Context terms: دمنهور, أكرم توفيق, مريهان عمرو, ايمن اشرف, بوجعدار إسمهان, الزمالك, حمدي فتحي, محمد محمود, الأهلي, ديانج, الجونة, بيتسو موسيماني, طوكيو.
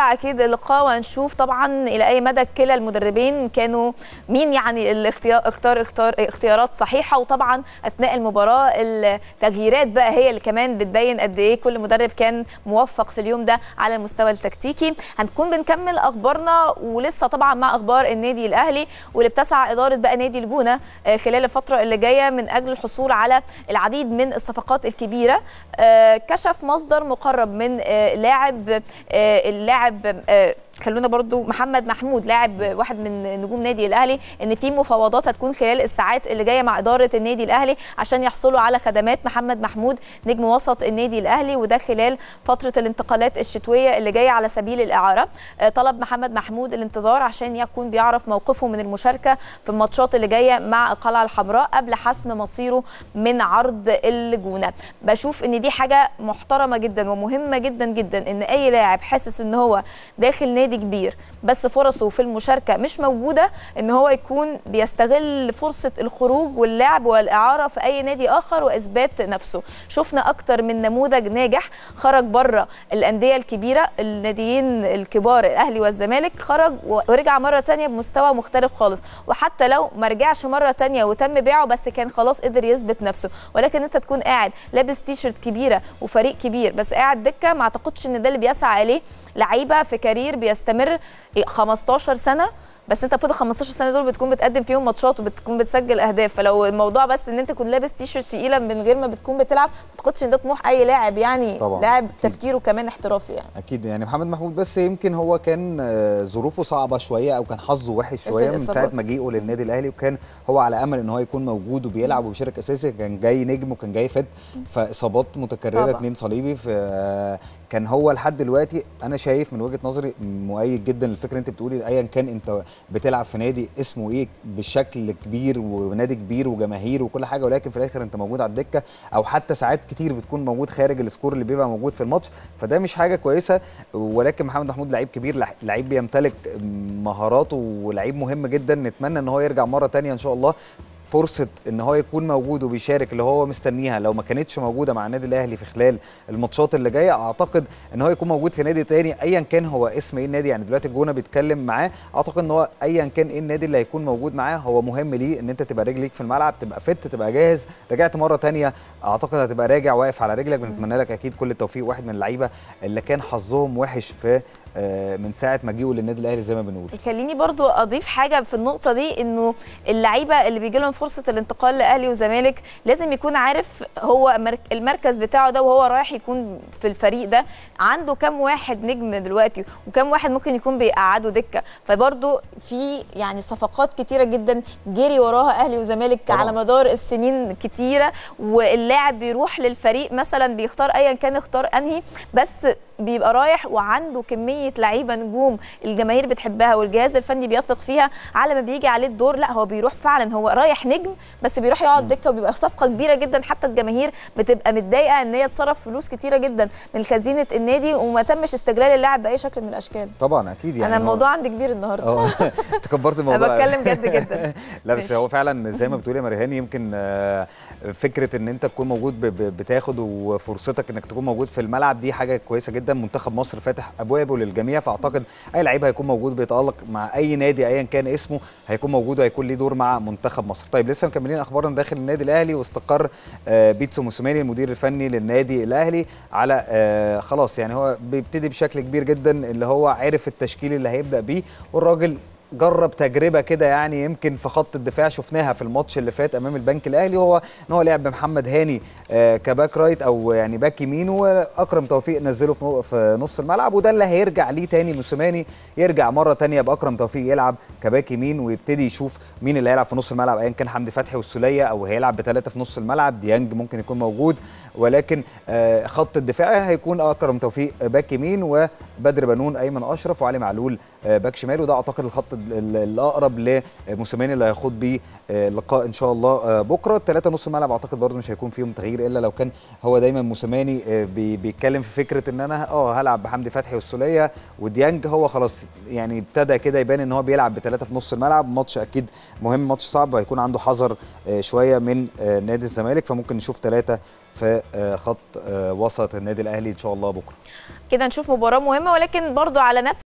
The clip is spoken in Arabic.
اكيد اللقاء وهنشوف طبعا الى اي مدى كلا المدربين كانوا مين يعني اختيارات صحيحه، وطبعا اثناء المباراه التغييرات بقى هي اللي كمان بتبين قد ايه كل مدرب كان موفق في اليوم ده على المستوى التكتيكي. هنكون بنكمل اخبارنا ولسه طبعا مع اخبار النادي الاهلي واللي بتسعى اداره بقى نادي الجونه خلال الفتره اللي جايه من اجل الحصول على العديد من الصفقات الكبيره. كشف مصدر مقرب من خلونا برضو محمد محمود لاعب واحد من نجوم نادي الاهلي ان في مفاوضات هتكون خلال الساعات اللي جايه مع اداره النادي الاهلي عشان يحصلوا على خدمات محمد محمود نجم وسط النادي الاهلي، وده خلال فتره الانتقالات الشتويه اللي جايه على سبيل الاعاره. طلب محمد محمود الانتظار عشان يكون بيعرف موقفه من المشاركه في الماتشات اللي جايه مع القلعه الحمراء قبل حسم مصيره من عرض الجونه. بشوف ان دي حاجه محترمه جدا ومهمه جدا جدا، ان اي لاعب حاسس ان هو داخل نادي كبير بس فرصه في المشاركه مش موجوده ان هو يكون بيستغل فرصه الخروج واللعب والاعاره في اي نادي اخر واثبات نفسه. شفنا اكتر من نموذج ناجح خرج بره الانديه الكبيره، الناديين الكبار الاهلي والزمالك، خرج ورجع مره ثانيه بمستوى مختلف خالص، وحتى لو ما رجعش مره ثانيه وتم بيعه بس كان خلاص قدر يثبت نفسه. ولكن انت تكون قاعد لابس تيشرت كبيره وفريق كبير بس قاعد دكه، ما اعتقدش ان ده اللي بيسعى اليه لعيبه في كارير بيستمر 15 سنه، بس انت فوق ال 15 سنه دول بتكون بتقدم فيهم ماتشات وبتكون بتسجل اهداف. فلو الموضوع بس ان انت تكون لابس تيشرت تقيله من غير ما بتكون بتلعب، ما اعتقدش ان ده طموح اي لاعب، يعني لاعب تفكيره كمان احترافي يعني. اكيد يعني محمد محمود بس يمكن هو كان ظروفه صعبه شويه او كان حظه وحش شويه من ساعه مجيئه للنادي الاهلي، وكان هو على امل ان هو يكون موجود وبيلعب وبيشارك اساسي، كان جاي نجم وكان جاي فت، فاصابات متكرره 2 صليبي، كان هو لحد دلوقتي انا شايف من وجهه نظري مؤيد جدا للفكره انت بتقولي ايا كان انت بتلعب في نادي اسمه ايه بالشكل كبير ونادي كبير وجماهير وكل حاجه، ولكن في الاخر انت موجود على الدكه او حتى ساعات كتير بتكون موجود خارج السكور اللي بيبقى موجود في الماتش، فده مش حاجه كويسه. ولكن محمد محمود لعيب كبير، لعيب بيمتلك مهاراته ولعيب مهم جدا، نتمنى ان هو يرجع مره ثانيه ان شاء الله فرصه ان هو يكون موجود وبيشارك اللي هو مستنيها. لو ما كانتش موجوده مع النادي الاهلي في خلال الماتشات اللي جايه اعتقد ان هو يكون موجود في نادي تاني ايا كان هو اسم ايه النادي، يعني دلوقتي الجونه بيتكلم معاه، اعتقد ان هو ايا كان ايه النادي اللي هيكون موجود معاه هو مهم ليه ان انت تبقى رجليك في الملعب، تبقى فت، تبقى جاهز. رجعت مره تانيه اعتقد هتبقى راجع واقف على رجلك. بنتمنى لك اكيد كل التوفيق. واحد من اللعيبه اللي كان حظهم وحش في من ساعه مجيئه للنادي الاهلي زي ما بنقول. خليني برضو اضيف حاجه في النقطه دي، انه اللعيبه اللي بيجي لهم فرصه الانتقال لاهلي وزمالك لازم يكون عارف هو المركز بتاعه ده وهو رايح يكون في الفريق ده عنده كام واحد نجم دلوقتي وكام واحد ممكن يكون بيقعدوا دكه. فبرضو في يعني صفقات كتيره جدا جري وراها اهلي وزمالك على مدار السنين كتيره، واللاعب بيروح للفريق مثلا بيختار ايا كان اختار انهي، بس بيبقى رايح وعنده كميه لعيبه نجوم الجماهير بتحبها والجهاز الفني بيثق فيها، على ما بيجي عليه الدور لا هو بيروح فعلا، هو رايح نجم بس بيروح يقعد دكه، وبيبقى صفقه كبيره جدا. حتى الجماهير بتبقى متضايقه ان هي اتصرف فلوس كتيره جدا من خزينه النادي وما تمش استغلال اللاعب باي شكل من الاشكال. طبعا اكيد يعني انا الموضوع عندي كبير النهارده تكبرت الموضوع انا بتكلم جد جدا لا بس هو فعلا زي ما بتقولي يا مريهان، يمكن فكره ان انت تكون موجود بتاخد وفرصتك انك تكون موجود في الملعب دي حاجه كويسه جدا. منتخب مصر فاتح ابوابه للجميع، فاعتقد اي لعيب هيكون موجود بيتالق مع اي نادي ايا كان اسمه هيكون موجود وهيكون ليه دور مع منتخب مصر. طيب لسه مكملين اخبارنا داخل النادي الاهلي، واستقر بيتسو موسيماني المدير الفني للنادي الاهلي على خلاص يعني هو بيبتدي بشكل كبير جدا اللي هو عارف التشكيل اللي هيبدا بيه، والراجل جرب تجربه كده يعني يمكن في خط الدفاع شفناها في الماتش اللي فات امام البنك الاهلي، وهو ان هو لعب بمحمد هاني كباك رايت او يعني باك يمين، واكرم توفيق نزله في نص الملعب، وده اللي هيرجع ليه تاني موسيماني، يرجع مره ثانيه باكرم توفيق يلعب كباك يمين ويبتدي يشوف مين اللي هيلعب في نص الملعب ايا كان حمدي فتحي والسوليه او هيلعب بثلاثه في نص الملعب، ديانج ممكن يكون موجود، ولكن خط الدفاع هيكون اكرم توفيق باك يمين وبدر بنون ايمن اشرف وعلي معلول باك شمال، وده اعتقد الخط الاقرب لموسيماني اللي هيخوض بيه اللقاء ان شاء الله بكره. ثلاثه نص الملعب اعتقد برده مش هيكون فيهم تغيير الا لو كان هو دايما موسيماني بيتكلم في فكره ان انا هلعب بحمدي فتحي والسوليه وديانج، هو خلاص يعني ابتدى كده يبان ان هو بيلعب بثلاثه في نص الملعب. ماتش اكيد مهم، ماتش صعب، هيكون عنده حذر شويه من نادي الزمالك، فممكن نشوف ثلاثه في خط وسط النادي الاهلي ان شاء الله بكره. كده نشوف مباراة مهمة ولكن برضو على نفس